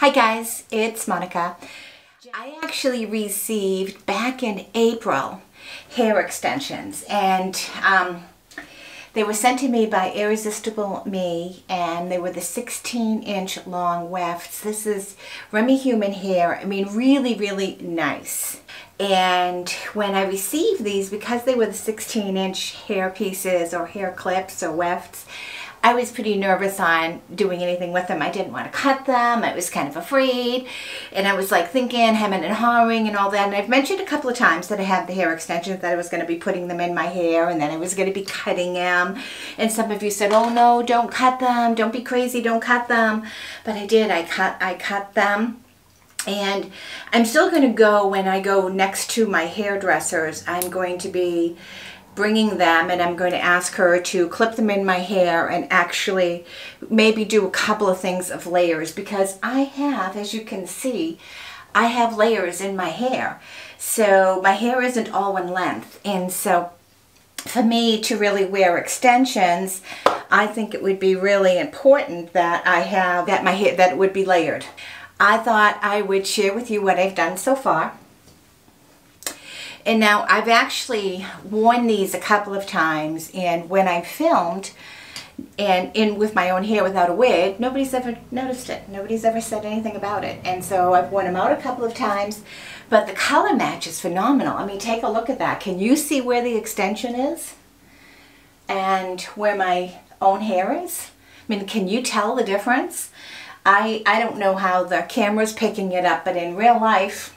Hi guys, it's Monica. I actually received back in April hair extensions, and they were sent to me by Irresistible Me, and they were the 16-inch long wefts. This is Remy Human hair. I mean, really, really nice. And when I received these, because they were the 16-inch hair pieces or hair clips or wefts, I was pretty nervous on doing anything with them. I didn't want to cut them. I was kind of afraid, and I was like thinking, hemming and hawing and all that. And I've mentioned a couple of times that I have the hair extensions, that I was going to be putting them in my hair and then I was going to be cutting them. And some of you said, oh no, don't cut them. Don't be crazy. Don't cut them. But I did. I cut them. And I'm still going to go, when I go next to my hairdressers, I'm going to be bringing them, and I'm going to ask her to clip them in my hair and actually maybe do a couple of things of layers, because I have, as you can see, I have layers in my hair. So my hair isn't all one length, and so for me to really wear extensions, I think it would be really important that I have that my hair, that it would be layered. I thought I would share with you what I've done so far. And now I've actually worn these a couple of times, and when I filmed and in with my own hair without a wig, nobody's ever noticed it. Nobody's ever said anything about it. And so I've worn them out a couple of times, but the color match is phenomenal. I mean, take a look at that. Can you see where the extension is and where my own hair is? I mean, can you tell the difference? I don't know how the camera's picking it up, but in real life,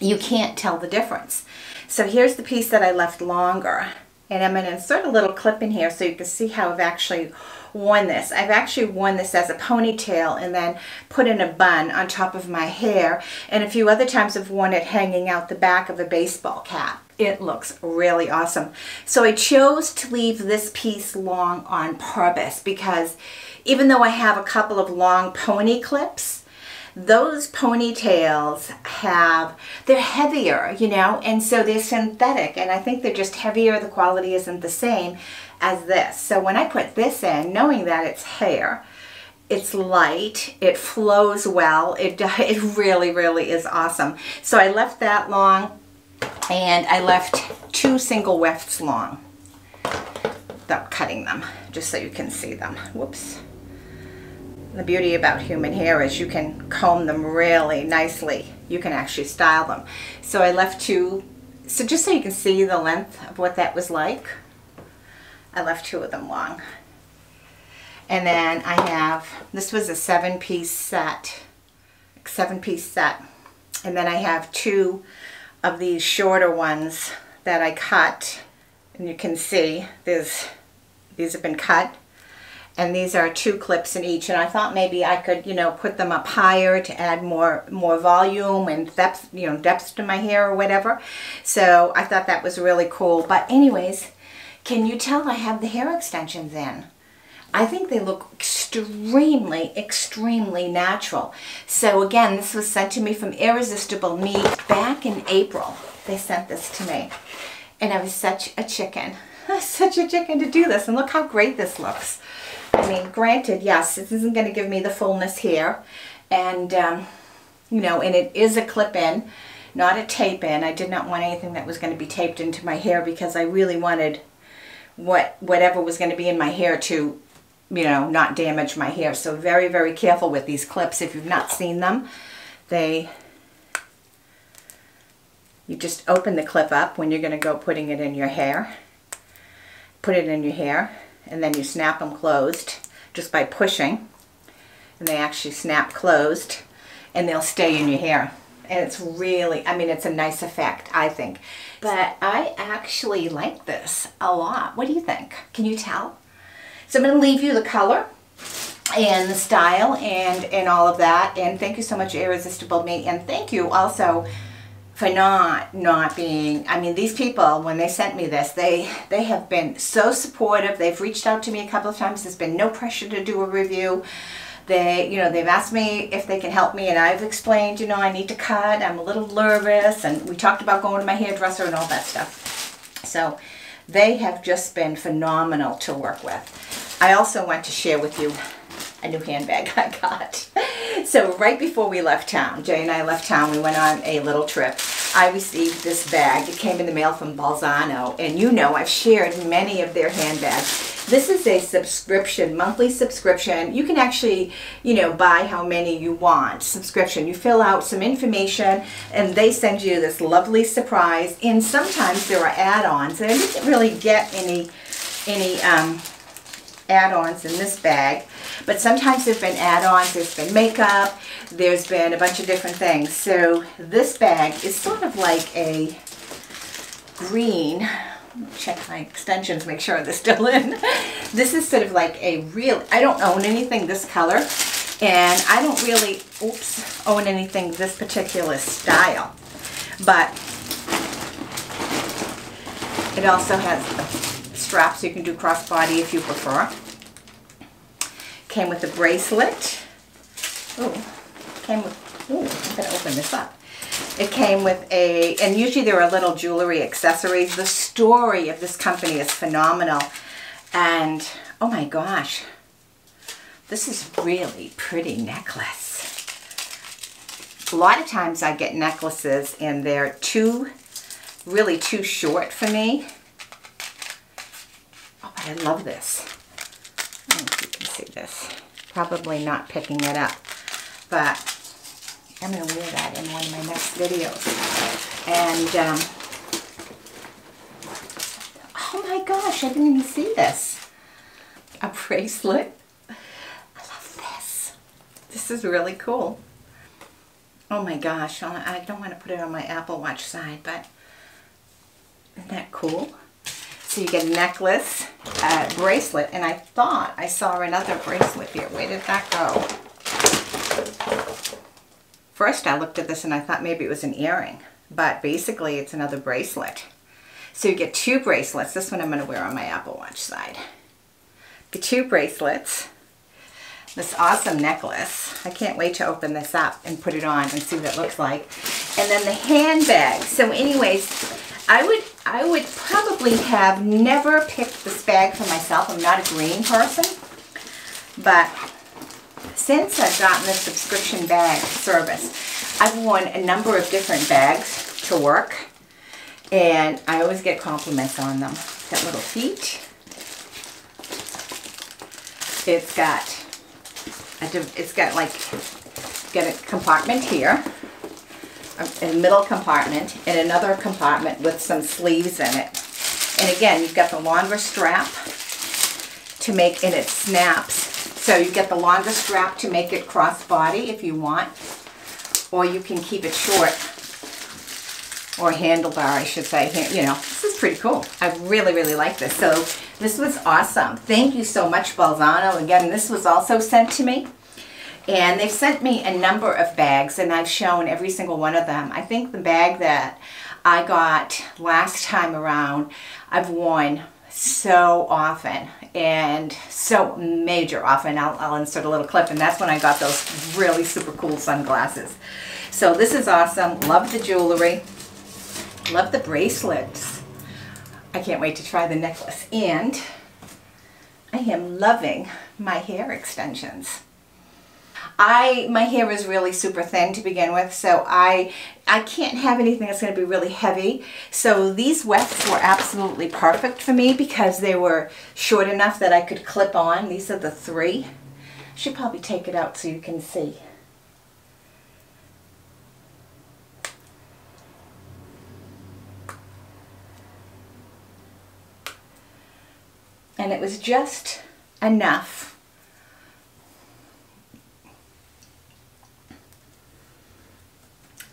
you can't tell the difference. So here's the piece that I left longer, and I'm going to insert a little clip in here so you can see how I've actually worn this. I've actually worn this as a ponytail and then put in a bun on top of my hair, and a few other times I've worn it hanging out the back of a baseball cap. It looks really awesome. So I chose to leave this piece long on purpose, because even though I have a couple of long pony clips, those ponytails have, they're heavier, you know, and so they're synthetic, and I think they're just heavier. The quality isn't the same as this. So when I put this in, knowing that it's hair, it's light, it flows well, it really, really is awesome. So I left that long, and I left two single wefts long without cutting them, just so you can see them. Whoops. The beauty about human hair is you can comb them really nicely. You can actually style them. So I left two, so just so you can see the length of what that was like, I left two of them long. And then I have, this was a seven-piece set. And then I have two of these shorter ones that I cut. And you can see these have been cut. And these are two clips in each, and I thought maybe I could, you know, put them up higher to add more volume and depth, you know, depth to my hair or whatever. So I thought that was really cool. But anyways, can you tell I have the hair extensions in? I think they look extremely, extremely natural. So again, this was sent to me from Irresistible Me back in April. They sent this to me, and I was such a chicken. Such a chicken to do this, and look how great this looks. I mean, granted, yes, this isn't going to give me the fullness here, and you know, and it is a clip in, not a tape in. I did not want anything that was going to be taped into my hair, because I really wanted whatever was going to be in my hair to, you know, not damage my hair. So very, very careful with these clips. If you've not seen them, you just open the clip up when you're going to go putting it in your hair. Put it in your hair, and then you snap them closed just by pushing, and they actually snap closed, and they'll stay in your hair. And it's really, I mean, it's a nice effect, I think. But I actually like this a lot. What do you think? Can you tell? So I'm going to leave you the color and the style and all of that. And thank you so much, Irresistible Me, and thank you also for not being, I mean, these people, when they sent me this, they have been so supportive. They've reached out to me a couple of times. There's been no pressure to do a review. You know, they've asked me if they can help me, and I've explained, you know, I need to cut, I'm a little nervous, and we talked about going to my hairdresser and all that stuff. So they have just been phenomenal to work with. I also want to share with you, a new handbag I got. So right before we left town, Jay and I left town, we went on a little trip. I received this bag. It came in the mail from Bolzano, and you know I've shared many of their handbags. This is a subscription, monthly subscription. You can actually, you know, buy how many you want. Subscription. You fill out some information and they send you this lovely surprise. And sometimes there are add-ons. And I didn't really get any add-ons in this bag. But sometimes there's been add-ons, there's been makeup, there's been a bunch of different things. So this bag is sort of like a green. Check my extensions, make sure they're still in. This is sort of like a real, I don't own anything this color, and I don't really, oops, own anything this particular style. But it also has straps, so you can do crossbody if you prefer. Came with a bracelet. I'm gonna open this up. It came with a, and usually there are little jewelry accessories. The story of this company is phenomenal. And, oh my gosh, this is really pretty necklace. A lot of times I get necklaces and they're really too short for me. Oh, but I love this. I don't know if you can see this. Probably not picking it up, but I'm going to wear that in one of my next videos. And, oh my gosh, I didn't even see this. A bracelet. I love this. This is really cool. Oh my gosh, I don't want to put it on my Apple Watch side, but isn't that cool? So you get a necklace, a bracelet, and I thought I saw another bracelet here. Where did that go? First, I looked at this and I thought maybe it was an earring, but basically it's another bracelet. So you get two bracelets. This one I'm going to wear on my Apple Watch side. The two bracelets, this awesome necklace. I can't wait to open this up and put it on and see what it looks like. And then the handbag. So anyways, I would probably have never picked this bag for myself. I'm not a green person, but since I've gotten the subscription bag service, I've worn a number of different bags to work, and I always get compliments on them. That little feet. It's got a compartment here, a middle compartment, and another compartment with some sleeves in it. And again, you've got the longer strap to make, and it snaps. So you get the longer strap to make it crossbody if you want, or you can keep it short, or handlebar, I should say. You know, this is pretty cool. I really, really like this. So this was awesome. Thank you so much, Bolzano. Again, this was also sent to me, and they've sent me a number of bags, and I've shown every single one of them. I think the bag that I got last time around, I've worn so often, and so major often. I'll insert a little clip, and that's when I got those really super cool sunglasses. So this is awesome. Love the jewelry. Love the bracelets. I can't wait to try the necklace. And I am loving my hair extensions. My hair is really super thin to begin with, so I can't have anything that's going to be really heavy. So these wefts were absolutely perfect for me because they were short enough that I could clip on. These are the three. I should probably take it out so you can see. And it was just enough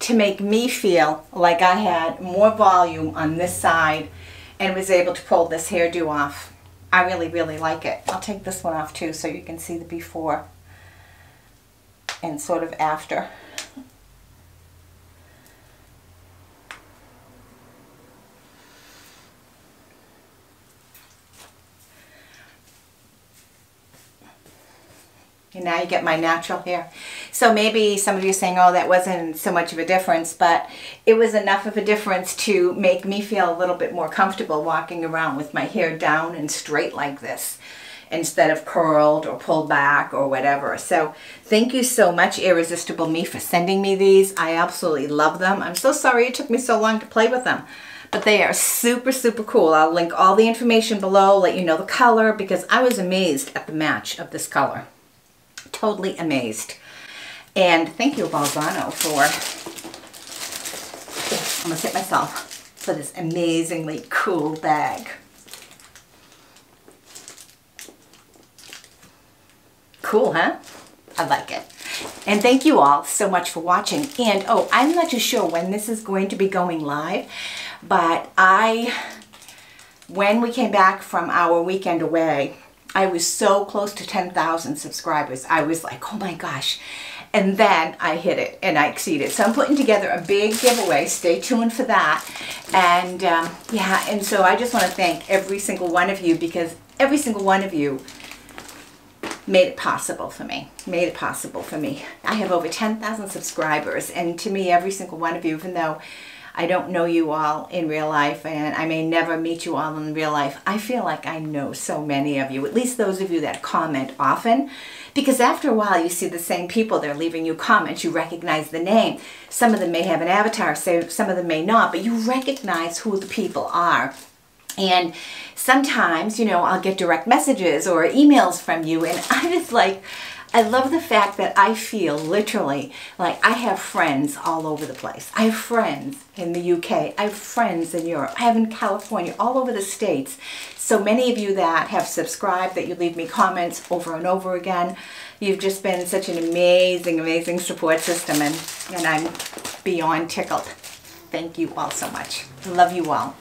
to make me feel like I had more volume on this side and was able to pull this hairdo off. I really, really like it. I'll take this one off too so you can see the before and sort of after. And now you get my natural hair. So maybe some of you are saying, oh, that wasn't so much of a difference, but it was enough of a difference to make me feel a little bit more comfortable walking around with my hair down and straight like this. instead of curled or pulled back or whatever. So thank you so much, Irresistible Me, for sending me these. I absolutely love them. I'm so sorry it took me so long to play with them, but they are super, super cool. I'll link all the information below, let you know the color, because I was amazed at the match of this color. Totally amazed. And thank you, Bolzano, for, I'm gonna hit myself, for this amazingly cool bag. Cool, huh? I like it. And thank you all so much for watching. And oh, I'm not too sure when this is going to be going live, but when we came back from our weekend away, I was so close to 10,000 subscribers. I was like, oh my gosh. And then I hit it and I exceeded. So I'm putting together a big giveaway. Stay tuned for that. And yeah, and so I just want to thank every single one of you, because every single one of you made it possible for me. Made it possible for me. I have over 10,000 subscribers, and to me, every single one of you, even though I don't know you all in real life and I may never meet you all in real life, I feel like I know so many of you, at least those of you that comment often, because after a while you see the same people, they're leaving you comments, you recognize the name. Some of them may have an avatar, so some of them may not, but you recognize who the people are. And sometimes, you know, I'll get direct messages or emails from you, and I'm just like, I love the fact that I feel literally like I have friends all over the place. I have friends in the UK. I have friends in Europe. I have in California, all over the States. So many of you that have subscribed, that you leave me comments over and over again. You've just been such an amazing, amazing support system, and I'm beyond tickled. Thank you all so much. I love you all.